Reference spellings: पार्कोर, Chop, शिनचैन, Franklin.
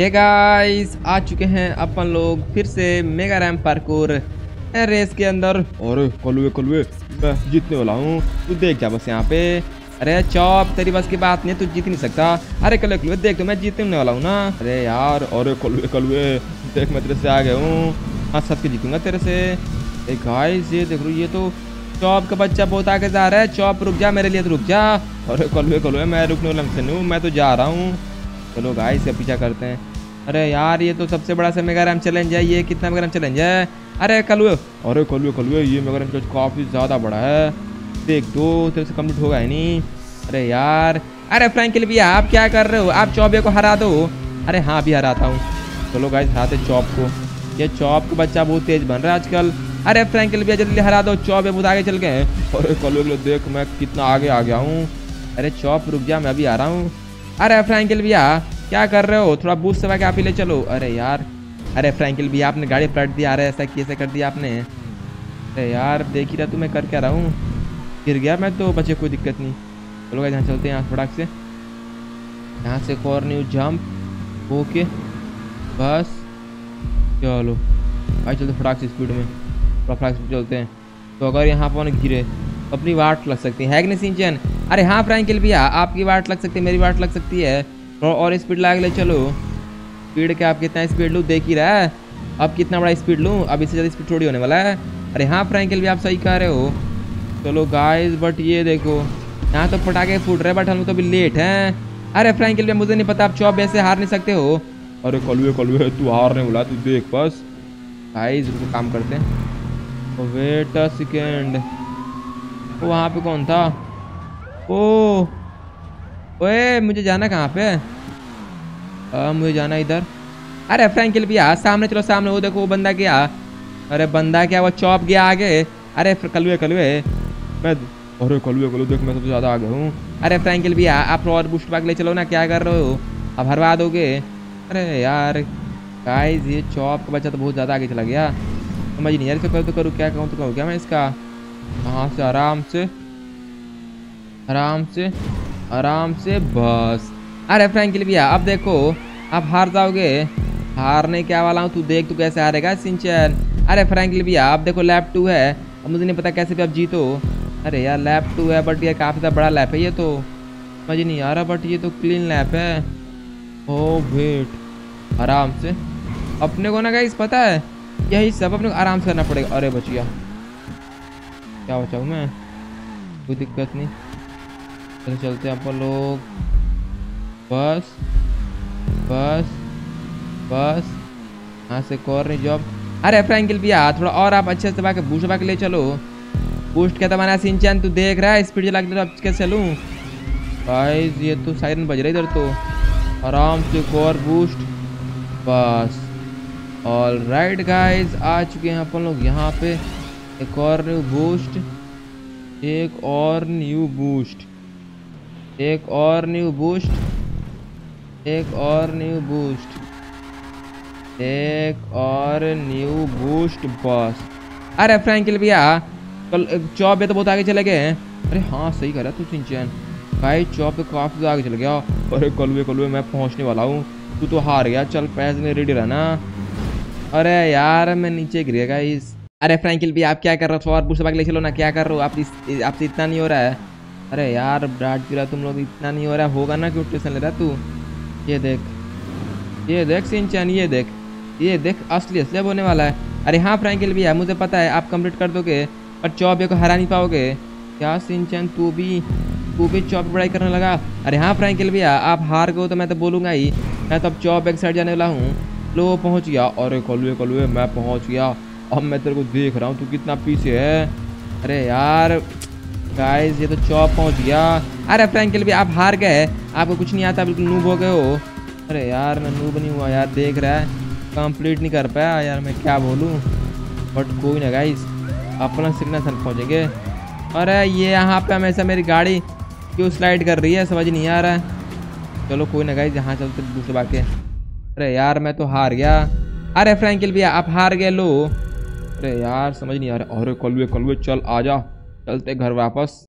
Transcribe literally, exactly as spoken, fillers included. Hey guys, आ चुके हैं अपन लोग फिर से मेगा रैम पार्कोर रेस के अंदर। और कलुए कलुए मैं जीतने वाला हूँ, तू देख जा बस यहाँ पे। अरे चॉप, तेरी बस की बात नहीं, तू जीत नहीं सकता। अरे कलुए कलुए देख, तो मैं जीतने वाला हूँ ना। अरे यार, और कलुए कलुए देख, मैं तेरे से आ गया हूँ। हाँ, सबके जीतूंगा तेरे से। अरे गाइस, ये देख लो, ये तो चॉप का बच्चा बहुत आगे जा रहा है। चॉप रुक जा, मेरे लिए तो रुक जा। अरे कलुए कलुए, मैं रुकने वाला से नहीं हूँ, मैं तो जा रहा हूँ। चलो गाइस, से पीछा करते हैं। अरे यार, ये तो सबसे बड़ा सा मेगा रैम चैलेंज है। ये कितना मेगा रैम चैलेंज है? अरे कलुए, अरे कलुए कलुए, ये मेगा रैम चैलेंज काफ़ी ज़्यादा बड़ा है। देख दो, तेरे से कम्प्लीट होगा ही नहीं। अरे यार, अरे फ्रैंकलिन भैया, आप क्या कर रहे हो? आप चॉप को हरा दो। अरे हाँ, भी हराता हूँ। चलो गाइस, हराते चॉप को। ये चॉप का बच्चा बहुत तेज़ बन रहा है आजकल। अरे फ्रैंकलिन भैया, जल्दी हरा दो। चॉप बहुत आगे चल गए हैं। अरे कलुए देख, मैं कितना आगे आ गया हूँ। अरे चॉप रुक जा, मैं अभी आ रहा हूँ। अरे फ्रैंकलिन भैया, क्या कर रहे हो? थोड़ा बूस्ट सवा के आप ही ले चलो। अरे यार, अरे फ्रैंकलिन भैया, आपने गाड़ी पलट दी। अरे ऐसा कैसे कर दिया आपने? अरे यार, देख ही रहा तुम्हें कर क्या रहा हूँ। गिर गया मैं तो, बचे कोई दिक्कत नहीं। चलो यहाँ चलते हैं, यहाँ फटाक से, यहाँ से और न्यू जंप। ओके बस, चलो भाई, चलते फटाक से स्पीड में, फटाक से चलते हैं। तो अगर यहाँ पर गिरे अपनी वाट लग सकती है कि नहीं शिनचैन? अरे हाँ फ्रैंकलिन भैया, आपकी वाट लग सकती है, मेरी वाट लग सकती है। और स्पीड लगा के ले चलो। स्पीड क्या, आप कितना स्पीड लूँ देख ही रहा है। अब कितना बड़ा स्पीड लूँ, अब इससे ज़्यादा स्पीड थोड़ी होने वाला है। अरे हाँ फ्रैंकलिन भैया, आप सही कह रहे हो। चलो गाइस, बट ये देखो, यहाँ तो फटाके फूट रहे, बट हम तो अभी लेट हैं। अरे फ्रैंकलिन भैया, मुझे नहीं पता आप चॉप ऐसे हार नहीं सकते हो। अरे कलुए कलुए, तू हारने वाला, तू देख बस। गाइस रुको, काम करते हैं। वेट अ सेकेंड, वहाँ पे कौन था? ओ ओए, मुझे जाना कहाँ पे? आ, मुझे जाना इधर। अरे फ्रैंकलिन भैया, सामने चलो, सामने वो देखो, वो बंदा गया। अरे बंदा क्या, वो चॉप गया आगे। अरे कलुए कलुए, मैं अरे कलुए कलुए देख, मैं सबसे ज़्यादा आगे हूँ। अरे फ्रैंकलिन भैया, आप और बूस्ट बाग ले चलो ना, क्या कर रहे हो? आप हरवा दोगे। अरे यार गाइस, ये चॉप का बच्चा तो बहुत ज़्यादा आगे चला गया, समझ नहीं यार। करूँ तो करूँ क्या, कहूँ तो कहूँ क्या मैं इसका? यहाँ से आराम से आराम से आराम से बस। अरे फ्रैंकलिन भैया, अब देखो, आप हार जाओगे। हारने क्या वाला हूँ, तू देख, तू कैसे हारेगा शिनचैन। अरे फ्रैंकलिन भैया, अब देखो, लैप टू है। अब मुझे नहीं पता कैसे भी आप जीतो। अरे यार, लैप टू है, बट ये काफ़ी ज़्यादा बड़ा लैप है। ये तो मज़े नहीं आ रहा, बट ये तो क्लीन लैप है। ओ वेट, आराम से अपने को ना गाइस, पता है यही सब अपने को आराम से करना पड़ेगा। अरे बचिया, क्या बचाऊँ मैं, कोई दिक्कत नहीं। चलो चलते हैं अपन लोग, बस बस बस। हाँ से कॉर्नर जॉब। अरे फ्रैंकलिन भैया, थोड़ा और आप अच्छे से बाकी बूस्ट बाकी ले चलो। बूस्ट क्या था शिनचैन, तू देख रहा है? स्पीड चला के आप कैसे चलूँ भाई? ये तो साइरन बज रहा है इधर तो। आराम से कॉर बूस्ट, बस। ऑल राइट गाइज, आ चुके हैं अपन लोग यहाँ पे। एक और न्यू बूस्ट, एक और न्यू बूस्ट, एक और न्यू बूस्ट, एक और न्यू बूस्ट, एक और न्यू बूस्ट, बस। अरे फ्रैंकलिन भैया, कल चॉप ये तो बहुत आगे चले गए हैं। अरे हाँ, सही कर रहा तू शिनचैन। भाई चॉप तो काफ़ी आगे चल गया। अरे कलुए कलुए, मैं पहुंचने वाला हूँ, तू तो हार गया। चल पैसे में रेडी रहना। अरे यार, मैं नीचे गिर गया इस। अरे फ्रैंकलिन भैया, आप क्या कर रहे हो? और बूस्ट बाग ले चलो ना, क्या कर रहे हो आप? इस आपसे इतना नहीं हो रहा है। अरे यार, डांट गिरा तुम लोग, इतना नहीं हो रहा होगा ना, क्यों टेंशन ले रहा तू? ये देख, ये देख शिनचैन, ये देख, ये देख, असली असली होने वाला है। अरे हाँ फ्रैंकलिन भैया, मुझे पता है आप कंप्लीट कर दोगे, पर चॉप को हरा नहीं पाओगे। क्या शिनचैन, तू भी तू भी चॉप बड़ाई करने लगा? अरे हाँ फ्रैंकलिन भैया, आप हार गए तो मैं तो बोलूँगा ही। मैं तो अब चॉप एक साइड जाने वाला हूँ। लो पहुँच गया। अरे कलुए कलुए, मैं पहुँच गया। अब मैं तेरे को देख रहा हूँ, तू कितना पीछे है। अरे यार गाइस, ये तो चॉप पहुंच गया। अरे फ्रैंकलिन भैया, आप हार गए, आपको कुछ नहीं आता, बिल्कुल नूब हो गए हो। अरे यार, मैं नूब नहीं हुआ यार, देख रहा है, कंप्लीट नहीं कर पाया यार, मैं क्या बोलूं। बट कोई ना गाइस, अपना सिग्नल सन पहुँचेंगे। अरे ये यहाँ पे हमेशा मेरी गाड़ी क्यों स्लाइड कर रही है, समझ नहीं आ रहा है। चलो कोई ना गाइस, यहाँ चलते दूसरे बाके। अरे यार, मैं तो हार गया। अरे फ्रैंकलिन भैया, आप हार गए, लो। अरे यार, समझ नहीं आ रहा। अरे कलुए कलुए, चल आ जा, चलते घर वापस।